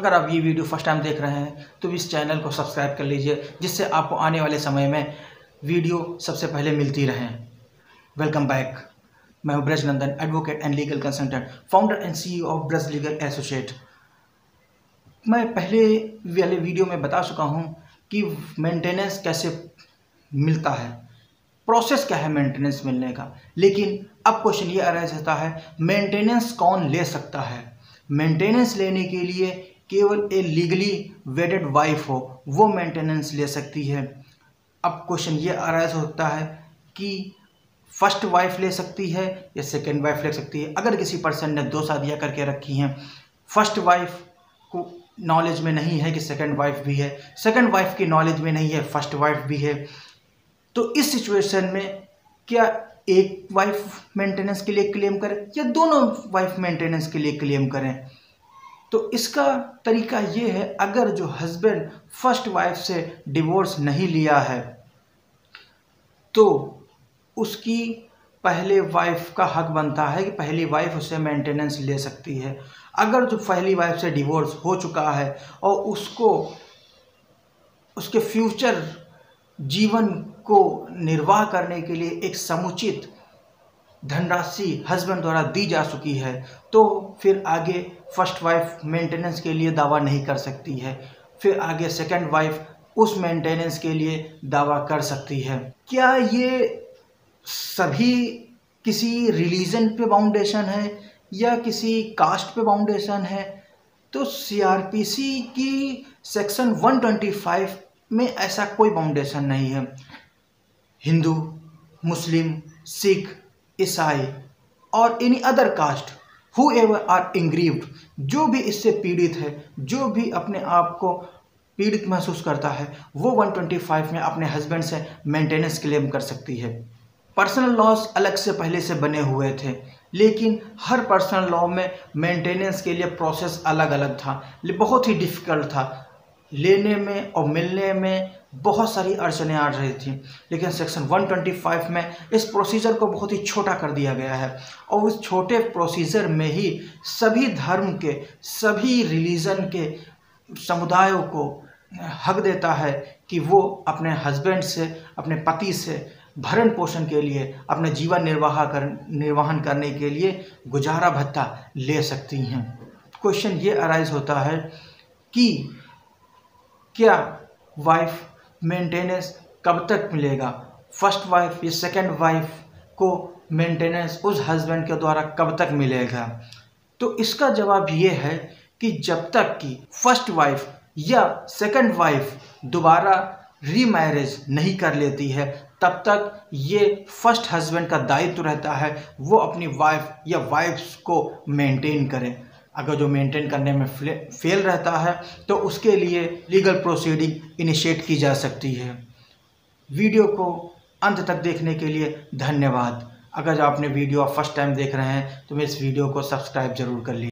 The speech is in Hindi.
अगर आप ये वीडियो फर्स्ट टाइम देख रहे हैं तो इस चैनल को सब्सक्राइब कर लीजिए, जिससे आपको आने वाले समय में वीडियो सबसे पहले मिलती रहें। वेलकम बैक, मैं हूं Braj Nandan, advocate and legal consultant, founder and CEO of Braj legal associate. मैं पहले वाले वीडियो में बता चुका हूं कि मेंटेनेंस कैसे मिलता है, प्रोसेस क्या है मेंटेनेंस मिलने का। लेकिन अब क्वेश्चन ये अराइज होता है, मेंटेनेंस कौन ले सकता है। मेंटेनेंस लेने के लिए केवल ए लीगली वेडेड वाइफ हो, वो मेंटेनेंस ले सकती है। अब क्वेश्चन ये अराइज होता है कि फर्स्ट वाइफ ले सकती है या सेकेंड वाइफ ले सकती है। अगर किसी पर्सन ने 2 शादियाँ करके रखी हैं, फर्स्ट वाइफ को नॉलेज में नहीं है कि सेकेंड वाइफ भी है, सेकेंड वाइफ की नॉलेज में नहीं है फर्स्ट वाइफ भी है, तो इस सिचुएशन में क्या एक वाइफ मेंटेनेंस के लिए क्लेम करें या दोनों वाइफ मेंटेनेंस के लिए क्लेम करें। तो इसका तरीका ये है, अगर जो हस्बैंड फर्स्ट वाइफ से डिवोर्स नहीं लिया है तो उसकी पहले वाइफ का हक बनता है कि पहली वाइफ उसे मेंटेनेंस ले सकती है। अगर जो पहली वाइफ से डिवोर्स हो चुका है और उसको उसके फ्यूचर जीवन को निर्वाह करने के लिए एक समुचित धनराशि हस्बैंड द्वारा दी जा चुकी है, तो फिर आगे फर्स्ट वाइफ मेंटेनेंस के लिए दावा नहीं कर सकती है। फिर आगे सेकंड वाइफ उस मेंटेनेंस के लिए दावा कर सकती है। क्या ये सभी किसी रिलीजन पे फाउंडेशन है या किसी कास्ट पे फाउंडेशन है? तो CRPC की सेक्शन 125 में ऐसा कोई फाउंडेशन नहीं है। हिंदू, मुस्लिम, सिख, ईसाई और any other caste who ever are aggrieved, जो भी इससे पीड़ित है, जो भी अपने आप को पीड़ित महसूस करता है, वो 125 में अपने हस्बैंड से मेंटेनेंस क्लेम कर सकती है। पर्सनल लॉज अलग से पहले से बने हुए थे, लेकिन हर पर्सनल लॉ में मेंटेनेंस के लिए प्रोसेस अलग अलग था, बहुत ही डिफ़िकल्ट था, लेने में और मिलने में बहुत सारी अड़चने आ रही थी। लेकिन सेक्शन 125 में इस प्रोसीजर को बहुत ही छोटा कर दिया गया है और उस छोटे प्रोसीजर में ही सभी धर्म के, सभी रिलीजन के समुदायों को हक देता है कि वो अपने हस्बैंड से, अपने पति से भरण पोषण के लिए, अपना जीवन निर्वाहन करने के लिए गुजारा भत्ता ले सकती हैं। क्वेश्चन ये अराइज होता है कि क्या वाइफ मेंटेनेंस कब तक मिलेगा, फर्स्ट वाइफ या सेकेंड वाइफ को मेंटेनेंस उस हस्बैंड के द्वारा कब तक मिलेगा। तो इसका जवाब ये है कि जब तक कि फर्स्ट वाइफ या सेकेंड वाइफ दोबारा रीमैरिज नहीं कर लेती है, तब तक ये फर्स्ट हस्बैंड का दायित्व रहता है वो अपनी वाइफ या वाइफ्स को मेंटेन करें। अगर जो मेंटेन करने में फेल रहता है तो उसके लिए लीगल प्रोसीडिंग इनिशिएट की जा सकती है। वीडियो को अंत तक देखने के लिए धन्यवाद। अगर जो आपने वीडियो फर्स्ट टाइम देख रहे हैं तो मेरे इस वीडियो को सब्सक्राइब जरूर कर लीजिए।